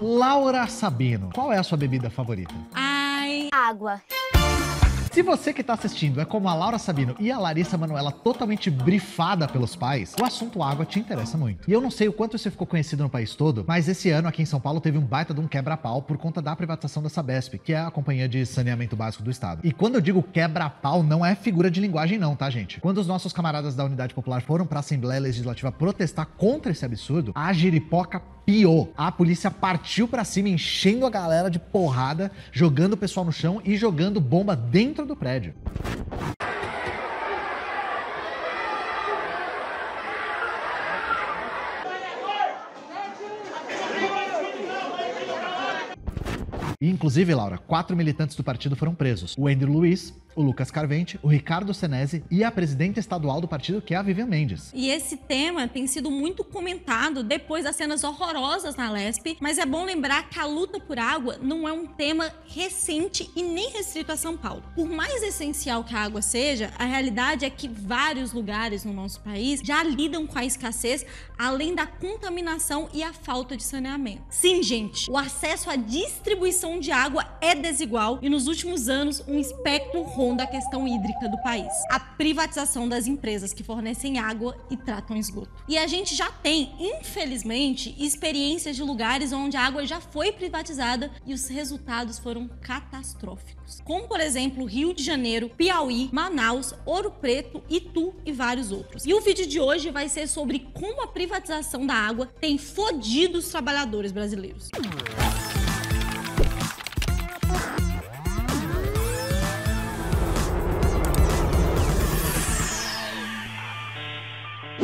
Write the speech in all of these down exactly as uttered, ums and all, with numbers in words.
Laura Sabino, qual é a sua bebida favorita? Ai... Água. Se você que está assistindo é como a Laura Sabino e a Larissa Manoela, totalmente brifada pelos pais, o assunto água te interessa muito. E eu não sei o quanto isso ficou conhecido no país todo, mas esse ano aqui em São Paulo teve um baita de um quebra-pau por conta da privatização da Sabesp, que é a companhia de saneamento básico do estado. E quando eu digo quebra-pau, não é figura de linguagem não, tá gente? Quando os nossos camaradas da Unidade Popular foram para a Assembleia Legislativa protestar contra esse absurdo, a giripoca piou. A polícia partiu pra cima, enchendo a galera de porrada, jogando o pessoal no chão e jogando bomba dentro do prédio. E, inclusive, Laura, quatro militantes do partido foram presos. O André Luiz, o Lucas Carvente, o Ricardo Senesi e a presidenta estadual do partido, que é a Vivian Mendes. E esse tema tem sido muito comentado depois das cenas horrorosas na Lespe, mas é bom lembrar que a luta por água não é um tema recente e nem restrito a São Paulo. Por mais essencial que a água seja, a realidade é que vários lugares no nosso país já lidam com a escassez, além da contaminação e a falta de saneamento. Sim, gente, o acesso à distribuição de água é desigual e nos últimos anos um espectro rompe da questão hídrica do país. A privatização das empresas que fornecem água e tratam esgoto. E a gente já tem, infelizmente, experiências de lugares onde a água já foi privatizada e os resultados foram catastróficos. Como, por exemplo, Rio de Janeiro, Piauí, Manaus, Ouro Preto, Itu e vários outros. E o vídeo de hoje vai ser sobre como a privatização da água tem fodido os trabalhadores brasileiros.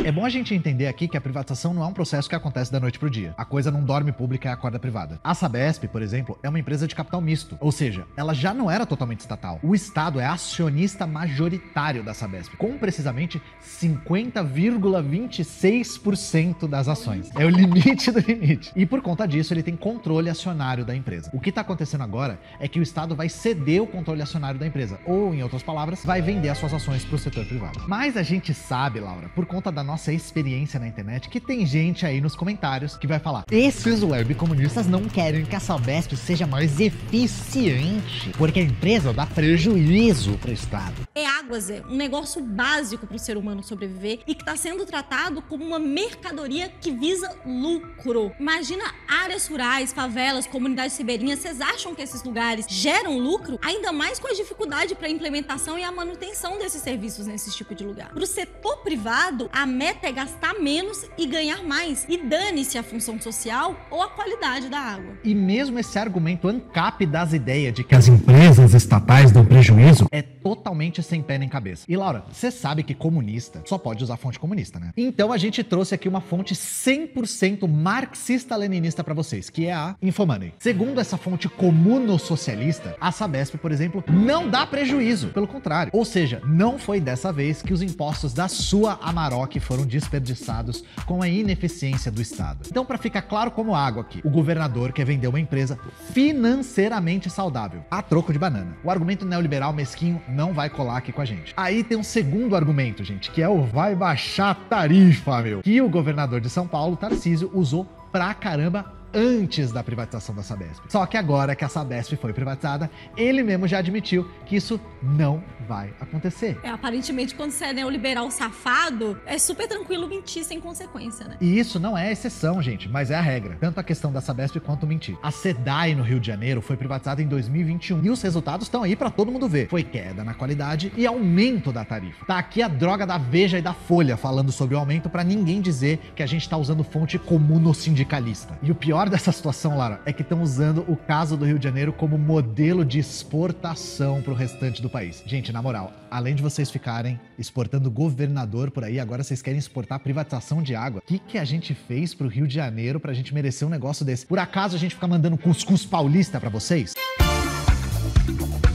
É bom a gente entender aqui que a privatização não é um processo que acontece da noite pro dia. A coisa não dorme pública e acorda privada. A Sabesp, por exemplo, é uma empresa de capital misto, ou seja, ela já não era totalmente estatal. O Estado é acionista majoritário da Sabesp, com precisamente cinquenta vírgula vinte e seis por cento das ações. É o limite do limite. E por conta disso, ele tem controle acionário da empresa. O que tá acontecendo agora é que o Estado vai ceder o controle acionário da empresa, ou, em outras palavras, vai vender as suas ações pro setor privado. Mas a gente sabe, Laura, por conta da nossa nossa experiência na internet, que tem gente aí nos comentários que vai falar: esses webcomunistas não querem que a Sabesp seja mais eficiente, porque a empresa dá prejuízo para o Estado. É água, Zé, um negócio básico para o ser humano sobreviver e que está sendo tratado como uma mercadoria que visa lucro. Imagina áreas rurais, favelas, comunidades ribeirinhas, vocês acham que esses lugares geram lucro? Ainda mais com a dificuldade para a implementação e a manutenção desses serviços nesse tipo de lugar. Para o setor privado, a A meta é gastar menos e ganhar mais. E dane-se a função social ou a qualidade da água. E mesmo esse argumento ANCAP das ideias de que as empresas estatais dão prejuízo é totalmente sem pé nem cabeça. E Laura, você sabe que comunista só pode usar fonte comunista, né? Então a gente trouxe aqui uma fonte cem por cento marxista-leninista pra vocês, que é a Infomoney. Segundo essa fonte comuno-socialista, a Sabesp, por exemplo, não dá prejuízo. Pelo contrário. Ou seja, não foi dessa vez que os impostos da sua Amarok foram foram desperdiçados com a ineficiência do Estado. Então, para ficar claro como água aqui, o governador quer vender uma empresa financeiramente saudável, a troco de banana. O argumento neoliberal mesquinho não vai colar aqui com a gente. Aí tem um segundo argumento, gente, que é o vai baixar tarifa, meu, que o governador de São Paulo, Tarcísio, usou pra caramba antes da privatização da Sabesp. Só que agora que a Sabesp foi privatizada, ele mesmo já admitiu que isso não vai acontecer. É, aparentemente, quando você é neoliberal safado, é super tranquilo mentir sem consequência, né? E isso não é exceção, gente, mas é a regra. Tanto a questão da Sabesp quanto mentir. A Cedae, no Rio de Janeiro, foi privatizada em dois mil e vinte e um e os resultados estão aí pra todo mundo ver. Foi queda na qualidade e aumento da tarifa. Tá aqui a droga da Veja e da Folha falando sobre o aumento pra ninguém dizer que a gente tá usando fonte comuno-sindicalista. E o pior dessa situação, Lara, é que estão usando o caso do Rio de Janeiro como modelo de exportação para o restante do país. Gente, na moral, além de vocês ficarem exportando governador por aí, agora vocês querem exportar privatização de água. O que, que a gente fez para o Rio de Janeiro para a gente merecer um negócio desse? Por acaso a gente fica mandando cuscuz paulista para vocês?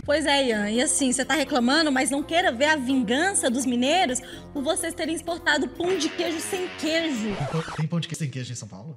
Pois é, Ian, e assim, você tá reclamando, mas não queira ver a vingança dos mineiros por vocês terem exportado pão de queijo sem queijo. Tem pão de queijo sem queijo em São Paulo?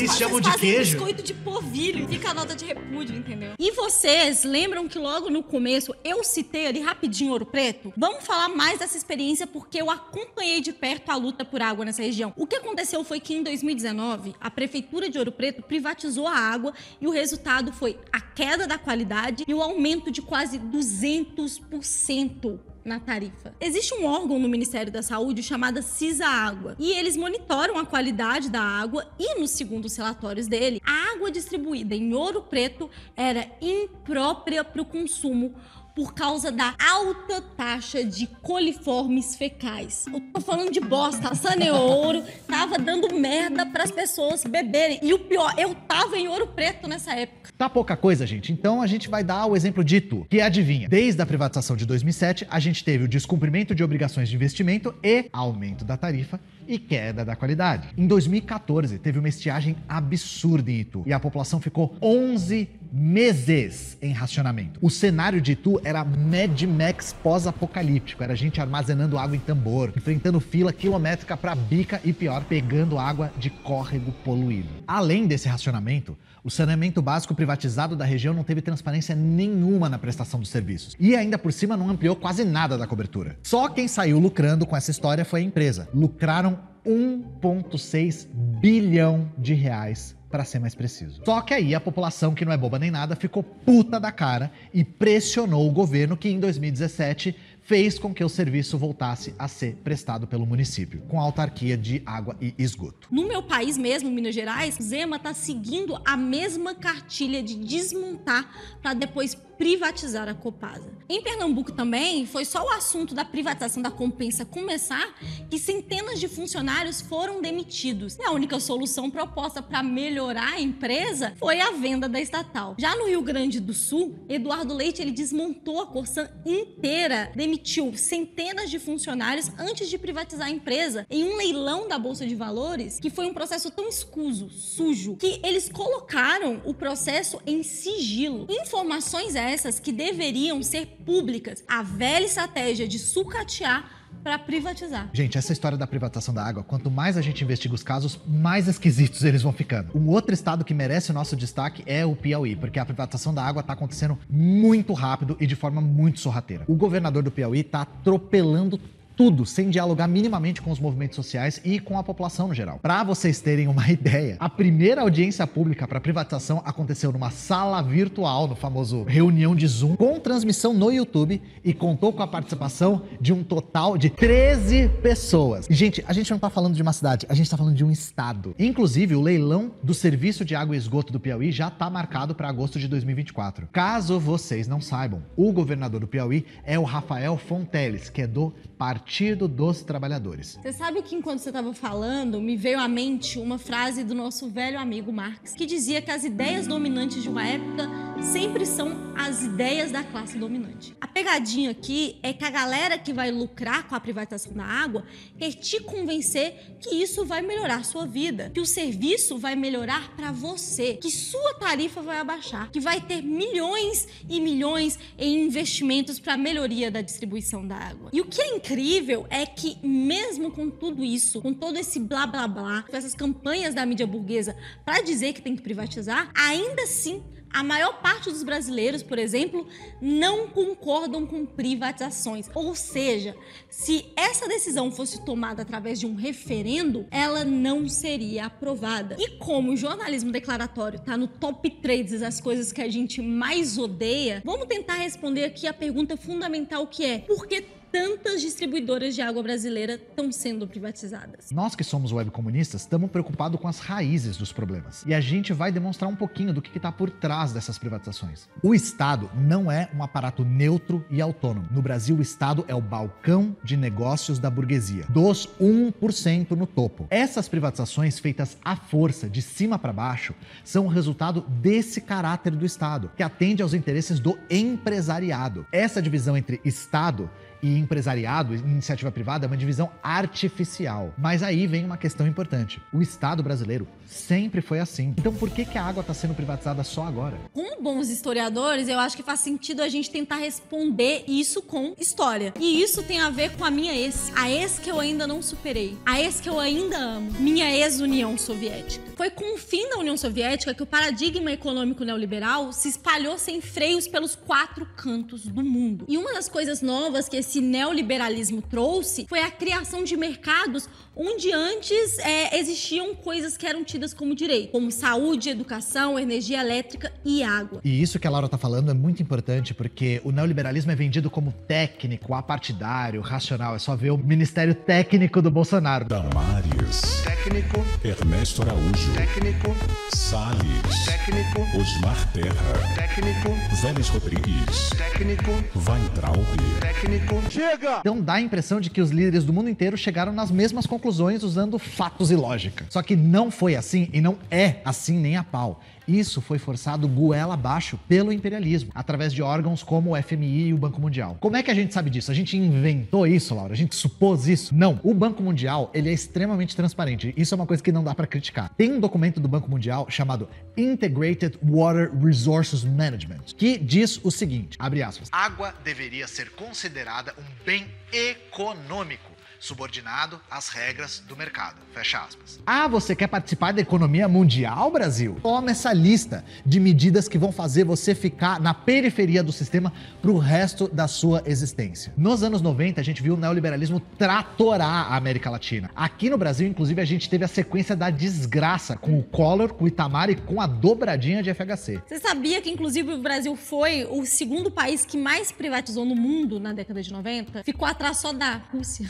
Vocês chamam de queijo? Biscoito de polvilho. Fica a nota de repúdio, entendeu? E vocês lembram que logo no começo eu citei ali rapidinho Ouro Preto? Vamos falar mais dessa experiência porque eu acompanhei de perto a luta por água nessa região. O que aconteceu foi que em dois mil e dezenove a Prefeitura de Ouro Preto privatizou a água e o resultado foi a queda da qualidade e o aumento de quase duzentos por cento. Na tarifa. Existe um órgão no Ministério da Saúde chamado CISA Água e eles monitoram a qualidade da água e nos segundos relatórios dele, a água distribuída em Ouro Preto era imprópria para o consumo por causa da alta taxa de coliformes fecais. Eu tô falando de bosta, a Saneouro tava dando merda pras pessoas beberem. E o pior, eu tava em Ouro Preto nessa época. Tá pouca coisa, gente. Então a gente vai dar o exemplo de Itu, que adivinha. Desde a privatização de dois mil e sete, a gente teve o descumprimento de obrigações de investimento e aumento da tarifa e queda da qualidade. Em dois mil e quatorze, teve uma estiagem absurda em Itu e a população ficou onze meses em racionamento. O cenário de Itu era Mad Max pós-apocalíptico, era gente armazenando água em tambor, enfrentando fila quilométrica para bica e pior, pegando água de córrego poluído. Além desse racionamento, o saneamento básico privatizado da região não teve transparência nenhuma na prestação dos serviços e ainda por cima não ampliou quase nada da cobertura. Só quem saiu lucrando com essa história foi a empresa. Lucraram um ponto seis bilhão de reais para ser mais preciso. Só que aí a população, que não é boba nem nada, ficou puta da cara e pressionou o governo que em dois mil e dezessete fez com que o serviço voltasse a ser prestado pelo município, com a autarquia de água e esgoto. No meu país mesmo, Minas Gerais, Zema tá seguindo a mesma cartilha de desmontar para depois privatizar a Copasa. Em Pernambuco também, foi só o assunto da privatização da Compensa começar que centenas de funcionários foram demitidos. E a única solução proposta para melhorar a empresa foi a venda da estatal. Já no Rio Grande do Sul, Eduardo Leite ele desmontou a Corsan inteira, demitiu centenas de funcionários antes de privatizar a empresa em um leilão da Bolsa de Valores, que foi um processo tão escuso, sujo, que eles colocaram o processo em sigilo. Informações essas Essas que deveriam ser públicas. A velha estratégia de sucatear para privatizar. Gente, essa história da privatização da água, quanto mais a gente investiga os casos, mais esquisitos eles vão ficando. Um outro estado que merece o nosso destaque é o Piauí, porque a privatização da água tá acontecendo muito rápido e de forma muito sorrateira. O governador do Piauí tá atropelando tudo, sem dialogar minimamente com os movimentos sociais e com a população no geral. Para vocês terem uma ideia, a primeira audiência pública para privatização aconteceu numa sala virtual, no famoso reunião de Zoom, com transmissão no YouTube e contou com a participação de um total de treze pessoas. E, gente, a gente não tá falando de uma cidade, a gente tá falando de um estado. Inclusive, o leilão do Serviço de Água e Esgoto do Piauí já tá marcado para agosto de dois mil e vinte e quatro. Caso vocês não saibam, o governador do Piauí é o Rafael Fonteles, que é do Partido Partido dos Trabalhadores. Você sabe que enquanto você estava falando, me veio à mente uma frase do nosso velho amigo Marx, que dizia que as ideias dominantes de uma época sempre são as ideias da classe dominante. A pegadinha aqui é que a galera que vai lucrar com a privatização da água quer te convencer que isso vai melhorar sua vida, que o serviço vai melhorar para você, que sua tarifa vai abaixar, que vai ter milhões e milhões em investimentos para a melhoria da distribuição da água. E o que é incrível é que mesmo com tudo isso, com todo esse blá blá blá, com essas campanhas da mídia burguesa para dizer que tem que privatizar, ainda assim a maior parte dos brasileiros, por exemplo, não concordam com privatizações. Ou seja, se essa decisão fosse tomada através de um referendo, ela não seria aprovada. E como o jornalismo declaratório está no top três das coisas que a gente mais odeia, vamos tentar responder aqui a pergunta fundamental que é: por que tantas distribuidoras de água brasileira estão sendo privatizadas? Nós que somos webcomunistas estamos preocupados com as raízes dos problemas. E a gente vai demonstrar um pouquinho do que está por trás dessas privatizações. O Estado não é um aparato neutro e autônomo. No Brasil, o Estado é o balcão de negócios da burguesia, dos um por cento no topo. Essas privatizações feitas à força, de cima para baixo, são o resultado desse caráter do Estado, que atende aos interesses do empresariado. Essa divisão entre Estado e empresariado, iniciativa privada, é uma divisão artificial. Mas aí vem uma questão importante. O Estado brasileiro sempre foi assim. Então por que que a água está sendo privatizada só agora? Como bons historiadores, eu acho que faz sentido a gente tentar responder isso com história. E isso tem a ver com a minha ex. A ex que eu ainda não superei. A ex que eu ainda amo. Minha ex-União Soviética. Foi com o fim da União Soviética que o paradigma econômico neoliberal se espalhou sem freios pelos quatro cantos do mundo. E uma das coisas novas que esse neoliberalismo trouxe foi a criação de mercados onde antes é, existiam coisas que eram tidas como direito, como saúde, educação, energia elétrica e água. E isso que a Laura tá falando é muito importante, porque o neoliberalismo é vendido como técnico, apartidário, racional. É só ver o Ministério Técnico do Bolsonaro. Damares. Técnico. Ernesto Araújo. Técnico. Salles. Técnico. Osmar Terra. Técnico. Vélez Rodrigues. Técnico. Weintraub. Técnico. Chega! Então dá a impressão de que os líderes do mundo inteiro chegaram nas mesmas conclusões usando fatos e lógica. Só que não foi assim e não é assim nem a pau. Isso foi forçado goela abaixo pelo imperialismo, através de órgãos como o F M I e o Banco Mundial. Como é que a gente sabe disso? A gente inventou isso, Laura? A gente supôs isso? Não. O Banco Mundial, ele é extremamente transparente. Isso é uma coisa que não dá pra criticar. Tem um documento do Banco Mundial chamado Integrated Water Resources Management, que diz o seguinte, abre aspas, água deveria ser considerada um bem econômico, subordinado às regras do mercado. Fecha aspas. Ah, você quer participar da economia mundial, Brasil? Toma essa lista de medidas que vão fazer você ficar na periferia do sistema pro resto da sua existência. Nos anos noventa, a gente viu o neoliberalismo tratorar a América Latina. Aqui no Brasil, inclusive, a gente teve a sequência da desgraça com o Collor, com o Itamar e com a dobradinha de F H C. Você sabia que, inclusive, o Brasil foi o segundo país que mais privatizou no mundo na década de noventa? Ficou atrás só da Rússia.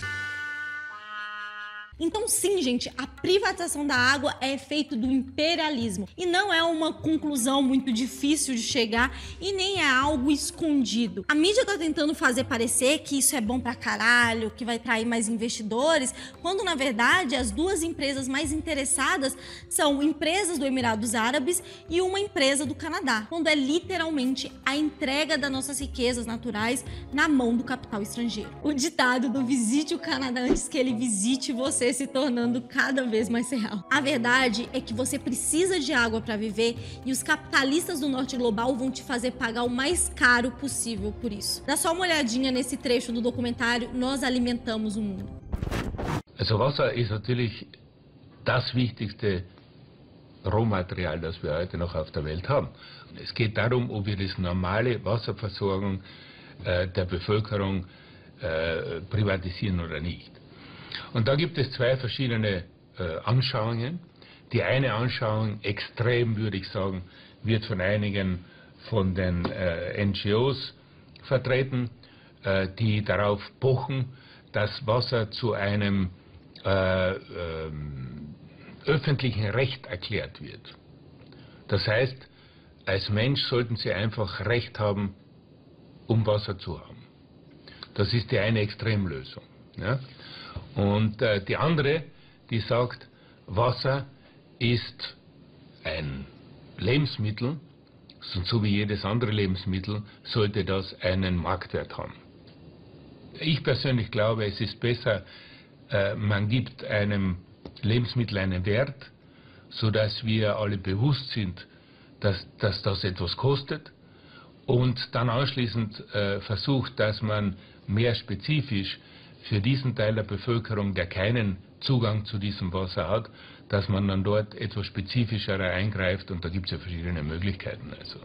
Então sim, gente, a privatização da água é efeito do imperialismo e não é uma conclusão muito difícil de chegar e nem é algo escondido. A mídia tá tentando fazer parecer que isso é bom pra caralho, que vai atrair mais investidores, quando na verdade as duas empresas mais interessadas são empresas do Emirados Árabes e uma empresa do Canadá, quando é literalmente a entrega das nossas riquezas naturais na mão do capital estrangeiro. O ditado do visite o Canadá antes que ele visite você se tornando cada vez mais real. A verdade é que você precisa de água para viver e os capitalistas do norte global vão te fazer pagar o mais caro possível por isso. Dá só uma olhadinha nesse trecho do documentário Nós Alimentamos o Mundo. Also Wasser ist natürlich das wichtigste Rohmaterial, das wir heute noch auf der Welt haben. Es geht darum, ob wir das normale Wasserversorgung äh, der Bevölkerung äh, privatisieren oder nicht. Und da gibt es zwei verschiedene äh, Anschauungen. Die eine Anschauung, extrem würde ich sagen, wird von einigen von den äh, N G Os vertreten, äh, die darauf pochen, dass Wasser zu einem äh, äh, öffentlichen Recht erklärt wird. Das heißt, als Mensch sollten Sie einfach Recht haben, um Wasser zu haben. Das ist die eine Extremlösung. Ja? Und äh, die andere, die sagt, Wasser ist ein Lebensmittel, und so wie jedes andere Lebensmittel sollte das einen Marktwert haben. Ich persönlich glaube, es ist besser, äh, man gibt einem Lebensmittel einen Wert, sodass wir alle bewusst sind, dass, dass das etwas kostet und dann anschließend äh, versucht, dass man mehr spezifisch für diesen Teil der Bevölkerung, der keinen Zugang zu diesem Wasser hat, dass man dann dort etwas spezifischer eingreift und da gibt es ja verschiedene Möglichkeiten. Also.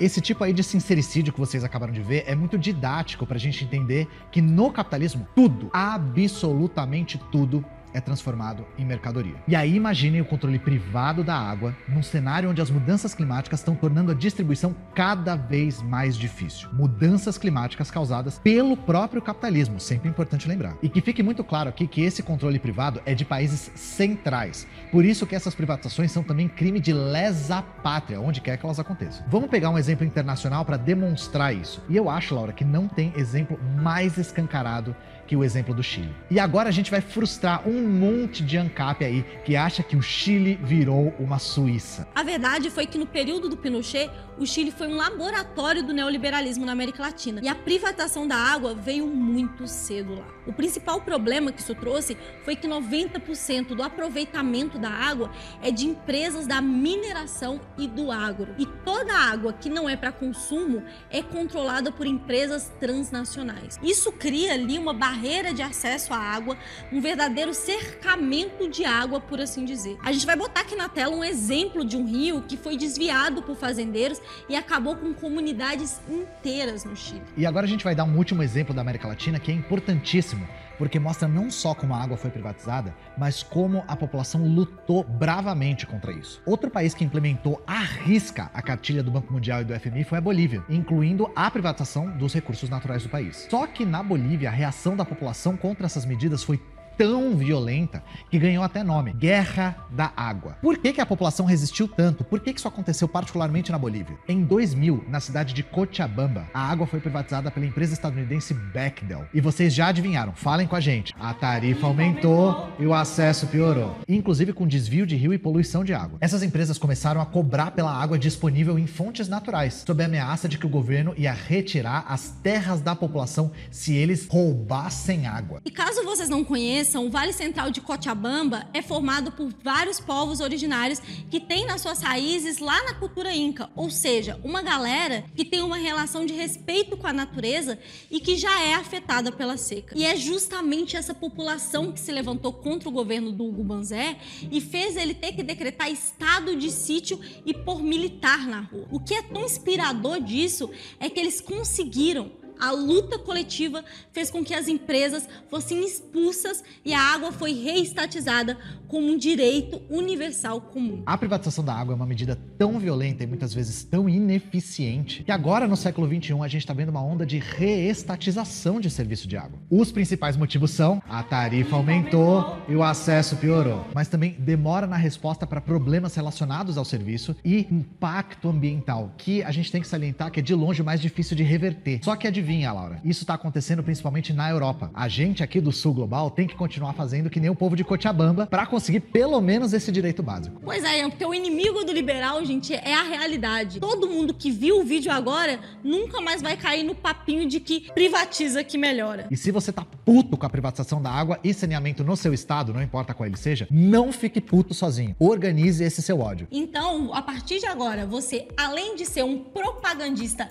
Esse tipo aí de sincericídio que vocês acabaram de ver é muito didático pra gente entender que no capitalismo tudo, absolutamente tudo, é transformado em mercadoria. E aí imaginem o controle privado da água num cenário onde as mudanças climáticas estão tornando a distribuição cada vez mais difícil. Mudanças climáticas causadas pelo próprio capitalismo, sempre importante lembrar. E que fique muito claro aqui que esse controle privado é de países centrais, por isso que essas privatizações são também crime de lesa pátria, onde quer que elas aconteçam. Vamos pegar um exemplo internacional para demonstrar isso. E eu acho, Laura, que não tem exemplo mais escancarado que o exemplo do Chile. E agora a gente vai frustrar um monte de ANCAP aí que acha que o Chile virou uma Suíça. A verdade foi que no período do Pinochet, o Chile foi um laboratório do neoliberalismo na América Latina. E a privatização da água veio muito cedo lá. O principal problema que isso trouxe foi que noventa por cento do aproveitamento da água é de empresas da mineração e do agro. E toda a água que não é para consumo é controlada por empresas transnacionais. Isso cria ali uma barreira de acesso à água, um verdadeiro cercamento de água, por assim dizer. A gente vai botar aqui na tela um exemplo de um rio que foi desviado por fazendeiros e acabou com comunidades inteiras no Chile. E agora a gente vai dar um último exemplo da América Latina que é importantíssimo, porque mostra não só como a água foi privatizada, mas como a população lutou bravamente contra isso. Outro país que implementou à risca a cartilha do Banco Mundial e do F M I foi a Bolívia, incluindo a privatização dos recursos naturais do país. Só que na Bolívia, a reação da população contra essas medidas foi tão violenta que ganhou até nome: Guerra da Água. Por que que a população resistiu tanto? Por que que isso aconteceu particularmente na Bolívia? Em dois mil, na cidade de Cochabamba, a água foi privatizada pela empresa estadunidense Bechtel. E vocês já adivinharam, falem com a gente. A tarifa aumentou e o acesso piorou, inclusive com desvio de rio e poluição de água. Essas empresas começaram a cobrar pela água disponível em fontes naturais, sob a ameaça de que o governo ia retirar as terras da população se eles roubassem água. E caso vocês não conheçam, o Vale Central de Cochabamba é formado por vários povos originários que têm nas suas raízes lá na cultura inca, ou seja, uma galera que tem uma relação de respeito com a natureza e que já é afetada pela seca. E é justamente essa população que se levantou contra o governo do Hugo Banzé e fez ele ter que decretar estado de sítio e pôr militar na rua. O que é tão inspirador disso é que eles conseguiram. A luta coletiva fez com que as empresas fossem expulsas e a água foi reestatizada como um direito universal comum. A privatização da água é uma medida tão violenta e muitas vezes tão ineficiente que agora, no século vinte e um, a gente está vendo uma onda de reestatização de serviço de água. Os principais motivos são: a tarifa aumentou e o acesso piorou, mas também demora na resposta para problemas relacionados ao serviço e impacto ambiental, que a gente tem que salientar que é de longe o mais difícil de reverter. Só que é de Vinha, Laura. Isso está acontecendo principalmente na Europa. A gente aqui do Sul Global tem que continuar fazendo que nem o povo de Cochabamba para conseguir pelo menos esse direito básico. Pois é, porque o inimigo do liberal, gente, é a realidade. Todo mundo que viu o vídeo agora nunca mais vai cair no papinho de que privatiza que melhora. E se você tá puto com a privatização da água e saneamento no seu estado, não importa qual ele seja, não fique puto sozinho. Organize esse seu ódio. Então, a partir de agora, você, além de ser um propagandista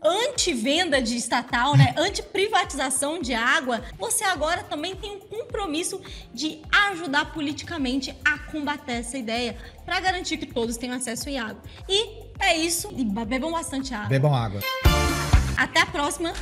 anti-venda de estatal, né? Anti-privatização de água, você agora também tem um compromisso de ajudar politicamente a combater essa ideia para garantir que todos tenham acesso à água. E é isso. E bebam bastante água. Bebam água. Até a próxima.